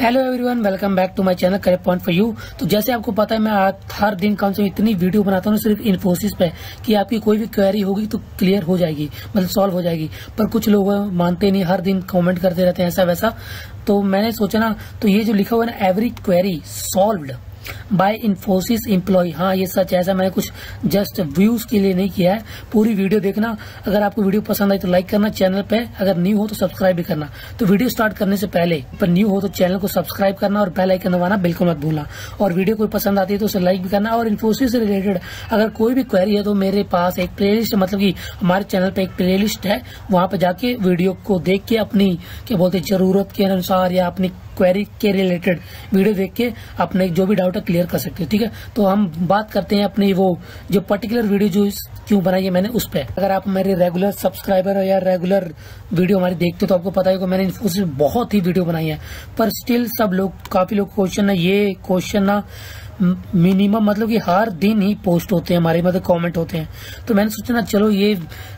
Hello everyone, welcome back to my channel career point for you. तो जैसे आपको पता है, मैं हर दिन कम से कम इतनी वीडियो बनाता हूँ सिर्फ इन्फोसिस पे कि आपकी कोई भी क्वेरी होगी तो क्लियर हो जाएगी, मतलब सॉल्व हो जाएगी। पर कुछ लोग मानते नहीं, हर दिन कमेंट करते रहते हैं ऐसा वैसा। तो मैंने सोचा ना, तो ये जो लिखा हुआ है ना, every query solved by Infosys employ, हाँ ये सच है। ऐसा मैंने कुछ जस्ट व्यूज के लिए नहीं किया है। पूरी वीडियो देखना। अगर आपको वीडियो पसंद आई तो लाइक करना, चैनल पे अगर न्यू हो तो सब्सक्राइब भी करना। तो वीडियो स्टार्ट करने से पहले, पर न्यू हो तो चैनल को सब्सक्राइब करना और बेल आइकन दबाना बिल्कुल मत भूलना। और वीडियो कोई पसंद आती है तो उसे लाइक भी करना। और इन्फोसिस से रिलेटेड अगर कोई भी क्वेरी है तो मेरे पास एक प्ले लिस्ट, मतलब की हमारे चैनल पे एक प्ले लिस्ट है, वहां पर जाके वीडियो को देख के अपनी क्या बोलते हैं जरूरत के अनुसार या अपनी क्वेरी के रिलेटेड वीडियो देख के अपने जो भी डाउट है क्लियर कर सकते हो, ठीक है। तो हम बात करते हैं अपनी वो जो पर्टिकुलर वीडियो जो क्यों बनाई है मैंने उस पर। अगर आप मेरे रेगुलर सब्सक्राइबर हो या रेगुलर वीडियो हमारी देखते हो तो आपको पता है कि मैंने इन्फोसिस बहुत ही वीडियो बनाई है। पर स्टिल सब लोग, काफी लोग क्वेश्चन है, ये क्वेश्चन ना मिनिमम मतलब कि हर दिन ही पोस्ट होते हैं हमारे, मतलब कमेंट होते हैं। तो मैंने सोचा ना, चलो ये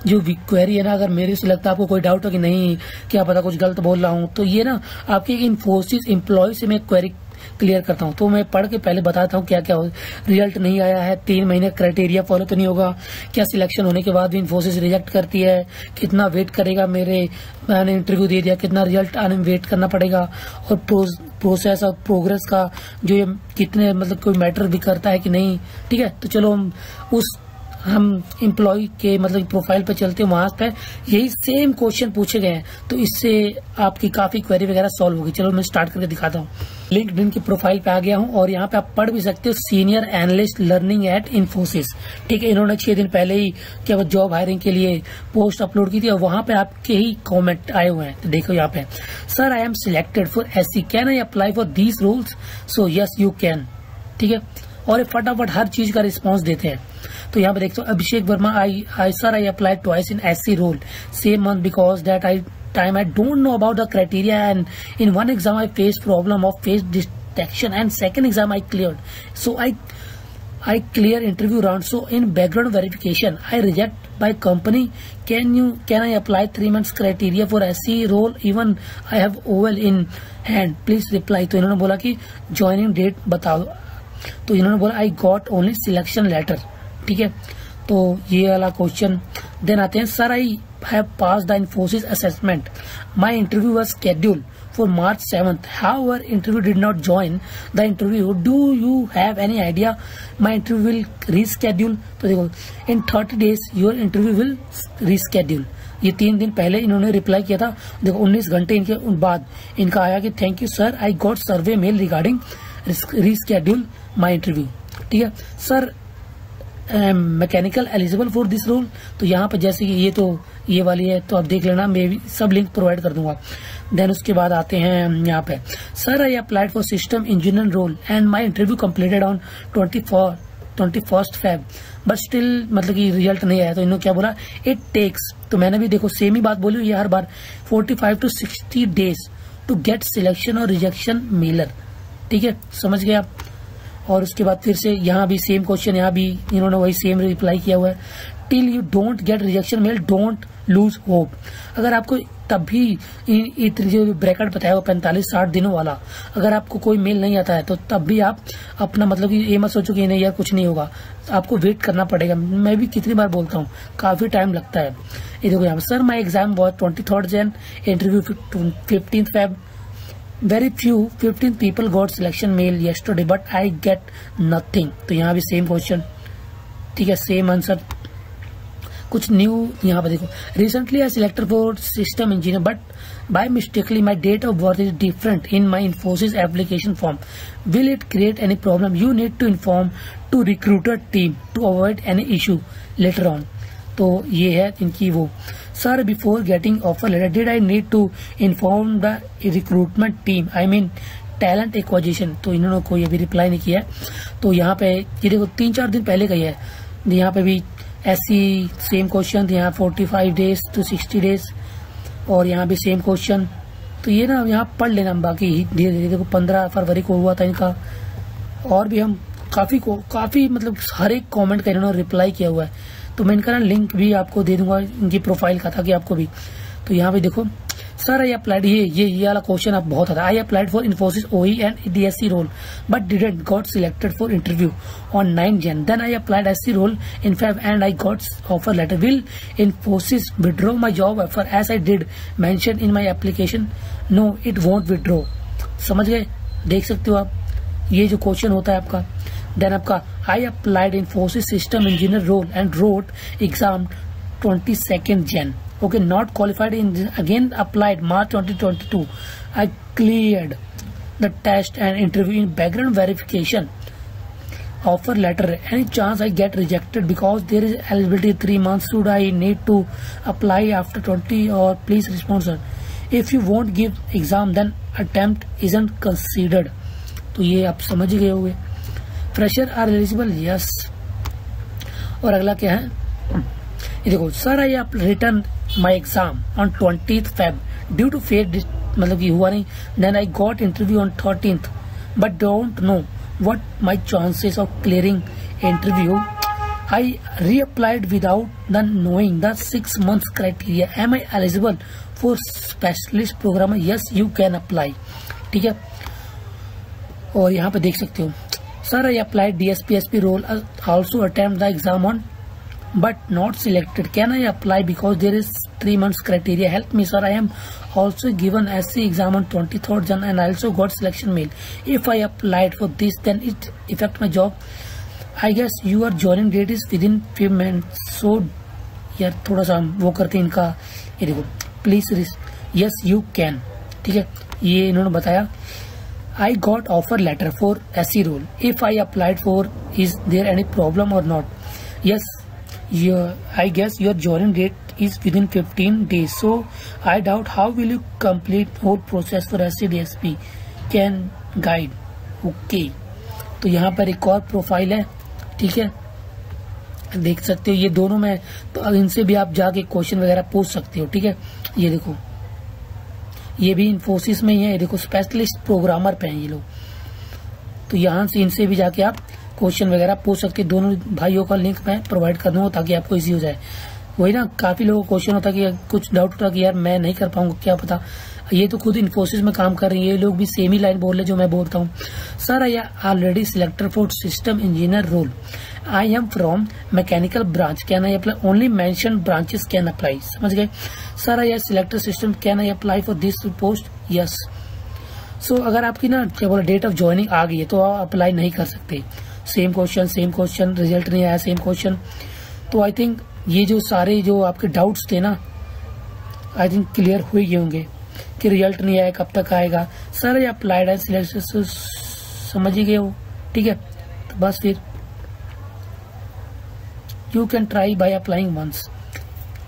जो क्वेरी है ना, अगर मेरे से लगता है आपको कोई डाउट हो कि नहीं क्या पता कुछ गलत बोल रहा हूँ, तो ये ना आपके इन्फोसिस एम्प्लॉय से मैं क्वेरी क्लियर करता हूँ। तो मैं पढ़ के पहले बताता हूँ क्या क्या हो। रिजल्ट नहीं आया है 3 महीने, क्राइटेरिया फॉलो तो नहीं होगा क्या, सिलेक्शन होने के बाद भी इन्फोसिस रिजेक्ट करती है, कितना वेट करेगा मेरे, मैंने इंटरव्यू दे दिया कितना रिजल्ट आने में वेट करना पड़ेगा, और प्रोसेस और प्रोग्रेस का जो ये कितने मतलब कोई मैटर भी करता है कि नहीं, ठीक है। तो चलो हम एम्प्लॉय के मतलब प्रोफाइल पे चलते हैं, वहां पे यही सेम क्वेश्चन पूछे गए हैं। तो इससे आपकी काफी क्वेरी वगैरह सॉल्व होगी। चलो मैं स्टार्ट करके दिखाता हूँ। लिंक्डइन की प्रोफाइल पे आ गया हूँ और यहाँ पे आप पढ़ भी सकते हो, senior analyst learning at Infosys, ठीक है। इन्होंने 6 दिन पहले ही क्या जॉब हायरिंग के लिए पोस्ट अपलोड की थी और वहां पे आपके ही कॉमेंट आए हुए हैं। तो देखो यहाँ पे, sir I am selected for SC, can I apply for these roles, so yes you can, ठीक है। और फटाफट हर चीज का रिस्पॉन्स देते हैं। तो यहाँ पे देखते हो, Abhishek Verma, I apply twice in SC role same month because that I don't know about the criteria and in 1 exam I face problem of face detection and 2nd exam I cleared, so I clear interview round, so in background verification I reject by company, can I apply 3 months criteria for SC role even I have oval in hand, please reply। तो इन्होंने बोला कि joining date बताओ, तो इन्होंने बोला I got only selection letter, ठीक है। तो ये वाला क्वेश्चन। देन आते हैं, sir I have pass the Infosys assessment, my interview was scheduled for March 7th, however interview did not join the interview, do you have any idea my interview will reschedule, तो देखो in 30 days your interview will reschedule. ये 3 दिन पहले इन्होंने reply किया था। देखो 19 घंटे इनके बाद इनका आया कि thank you sir, I got survey mail regarding reschedule my interview, ठीक है। Sir mechanical eligible for this role, तो यहाँ पर जैसे कि ये तो ये वाली है, तो आप देख लेना, मैं भी सब लिंक प्रोवाइड कर दूंगा। देन उसके बाद आते हैं यहाँ पे, sir I applied for system engineer role and my interview completed on 21st Feb, but still मतलब कि रिजल्ट नहीं आया। तो इन्होंने क्या बोला, इट टेक्स, तो मैंने भी देखो सेम ही बात बोली, ये हर बार 45 to 60 days to get selection और रिजेक्शन मेलर, ठीक है, समझ गए आप। और उसके बाद फिर से यहाँ भी सेम क्वेश्चन, यहाँ भी इन्होंने वही सेम रिप्लाई किया हुआ है, till you don't get rejection mail don't lose hope. अगर आपको तब भी जो ब्रैकेट बताया हुआ 45-60 दिनों वाला, अगर आपको कोई मेल नहीं आता है तो तब भी आप अपना मतलब कि ये मत सोचो कि नहीं यार कुछ नहीं होगा, आपको वेट करना पड़ेगा। मैं भी कितनी बार बोलता हूँ, काफी टाइम लगता है। ये देखो यहाँ, sir my exam was 23rd Jan, interview 15th Feb, very few 15 people got selection mail yesterday but I get nothing, तो यहाँ भी सेम क्वेश्चन, ठीक है, सेम आंसर। कुछ न्यू यहाँ पर देखो, recently I selected for system engineer but by mistakely my date of birth is different in my Infosys application form, will it create any problem, you need to inform to recruiter team to avoid any issue later on, तो ये है इनकी वो। Sir before getting offer letter did I need to inform the recruitment team I mean talent acquisition, तो इन्होंने कोई अभी reply नहीं किया। तो यहाँ पे ये देखो 3-4 दिन पहले गई है, यहाँ पे भी ऐसी सेम क्वेश्चन, यहाँ 45 days to 60 days और यहाँ भी सेम क्वेश्चन। तो ये ना यहाँ पढ़ लेना, बाकी धीरे धीरे देखो 15 फरवरी को हुआ था इनका, और भी हम काफी मतलब हर एक कॉमेंट का इन्होंने रिप्लाई किया हुआ है। तो मैं इनका ना लिंक भी आपको दे दूंगा, इनकी प्रोफाइल का था कि आपको भी। तो यहाँ पे देखो, Sir, I applied ये वाला क्वेश्चन आप बहुत आता है. I applied for Infosys OE and DSC role, but didn't got selected for interview on 9 Jan. Then I applied SC role in Feb and I got offer letter. Will Infosys withdraw my job offer as I did mention in my application? No, it won't withdraw. समझ गए, देख सकते हो आप ये जो question होता है आपका. देन आपका I applied Infosys system engineer role and wrote exam 22nd Jan. Okay, not qualified in again applied March 2022. I cleared the test and interview in background verification. Offer letter. Any chance I get rejected because there is eligibility 3 months? Should I need to apply after 20 or please respond sir? If you won't give exam, then attempt isn't considered. तो ये आप समझ गए होंगे. Fresher are eligible yes. और अगला क्या है ये देखो. सर आई आप return my exam on 20 Feb due to fair मतलब कि हुआ नहीं. Then I got interview on 13th but don't know what my chances of clearing interview. I reapplied without the knowing the 6 months criteria. Am I eligible for specialist program? Yes you can apply. ठीक है. और यहाँ पे देख सकते हो sir I applied DSPSP role also attempt the exam on but not selected. Can I apply because there is 3 months criteria? Help me sir, I am also given SC exam on 23rd Jan and I also got selection mail. If I applied for this then it effect my job. I guess you are joining date is within few minutes. So यार थोड़ा सा हम वो करते हैं इनका. ये देखो प्लीज यस यू कैन. ठीक है, ये इन्होंने बताया. I got offer letter for SC role. If I applied for, is there any problem or not? Yes, I guess your joining date is within 15 days. So I doubt how will you complete whole process for SC DSP? Can guide. Okay. तो यहाँ पर एक और profile है. ठीक है, देख सकते हो ये दोनों में. तो इनसे भी आप जाके क्वेश्चन वगैरह पूछ सकते हो. ठीक है, ये देखो ये भी Infosys में ही है. देखो स्पेशलिस्ट प्रोग्रामर पे हैं ये लोग. तो यहाँ से इनसे भी जाके आप क्वेश्चन वगैरह पूछ सकते. दोनों भाइयों का लिंक मैं प्रोवाइड कर दूंगा ताकि आपको इजी हो जाए. वही ना, काफी लोगों को क्वेश्चन होता कि कुछ डाउट होता कि यार मैं नहीं कर पाऊंगा, क्या पता. ये तो खुद Infosys में काम कर रहे हैं, ये लोग भी सेम ही लाइन बोल रहे जो मैं बोलता हूँ. Sir I already selected for system engineer role. I am from mechanical branch. Can I apply? Only mention branches can apply. समझ गए. Sir I selected system. Can I apply for this post? Yes. So अगर आपकी ना क्या बोला date of joining आ गई है तो आप अप्लाई नहीं कर सकते. सेम क्वेश्चन रिजल्ट नहीं आया, सेम क्वेश्चन. तो आई थिंक ये जो सारे जो आपके डाउट्स थे ना, आई थिंक क्लियर हुए गए होंगे कि रिजल्ट नहीं आया, कब तक आएगा. सर ये अप्लाइड है सिलेक्शन, समझ ही गए हो. ठीक है, तो बस फिर you can try by applying once.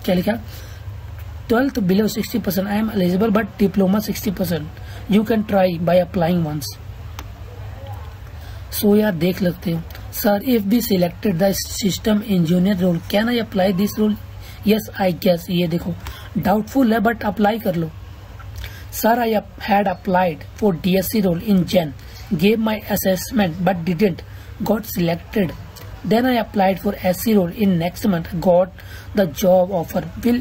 क्या लिखा? 12th below 60%. I am eligible but diploma 60%. You can try by applying once. So यार देख लगते हो. Sir, if we selected the system engineer role, can I apply this role? Yes, I guess. ये देखो doubtful है but apply कर लो. Sir, I had applied for DSC role in Jan, gave my assessment but didn't got selected. Then I applied for SC role in next month, got the job offer. Will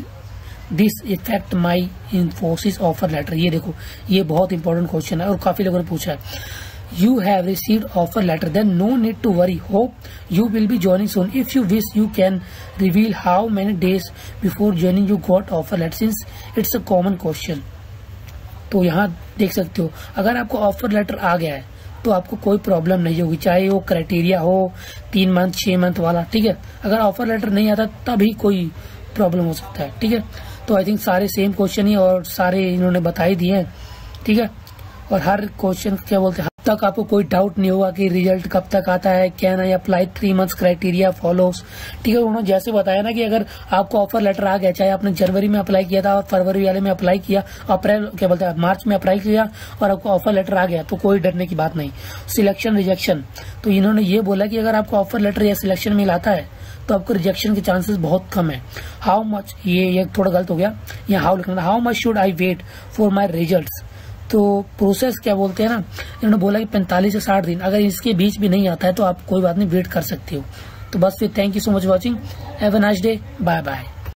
this affect my Infosys offer letter? ये देखो ये बहुत important question है और काफी लोगों ने पूछा है. You have received offer letter, then no need to worry. Hope you will be joining soon. If you wish, you can reveal how many days before joining you got offer letter, since it's a common question. तो यहाँ देख सकते हो अगर आपको offer letter आ गया है तो आपको कोई problem नहीं होगी, चाहे वो criteria हो 3 month 6 month वाला. ठीक है, अगर offer letter नहीं आता तभी कोई problem हो सकता है. ठीक है, तो I think सारे same question ही और सारे इन्होंने बताई दिए हैं. ठीक है, और हर क्वेश्चन क्या बोलते हैं तक आपको कोई डाउट नहीं होगा कि रिजल्ट कब तक आता है. Can I apply 3 months criteria follows. ठीक है, उन्होंने जैसे बताया ना कि अगर आपको ऑफर लेटर आ गया, चाहे आपने जनवरी में अप्लाई किया था और फरवरी वाले में अप्लाई किया, अप्रैल क्या बोलते हैं मार्च में अप्लाई किया और आपको ऑफर लेटर आ गया, तो कोई डरने की बात नहीं. सिलेक्शन रिजेक्शन, तो इन्होंने ये बोला कि अगर आपको ऑफर लेटर या सिलेक्शन मिल आता है तो आपको रिजेक्शन के चांसेस बहुत कम है. हाउ मच, ये थोड़ा गलत हो गया, यहाँ हाउ लिखना. How much should I wait for my result? तो प्रोसेस क्या बोलते हैं ना, इन्होंने बोला कि 45 से 60 दिन. अगर इसके बीच भी नहीं आता है तो आप कोई बात नहीं, वेट कर सकते हो. तो बस फिर thank you so much watching. Have a nice day. Bye bye.